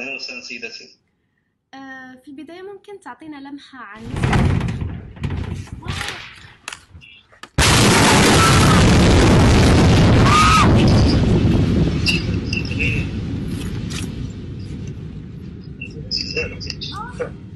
أهلا وسهلا سيدتي. في البداية ممكن تعطينا لمحة عن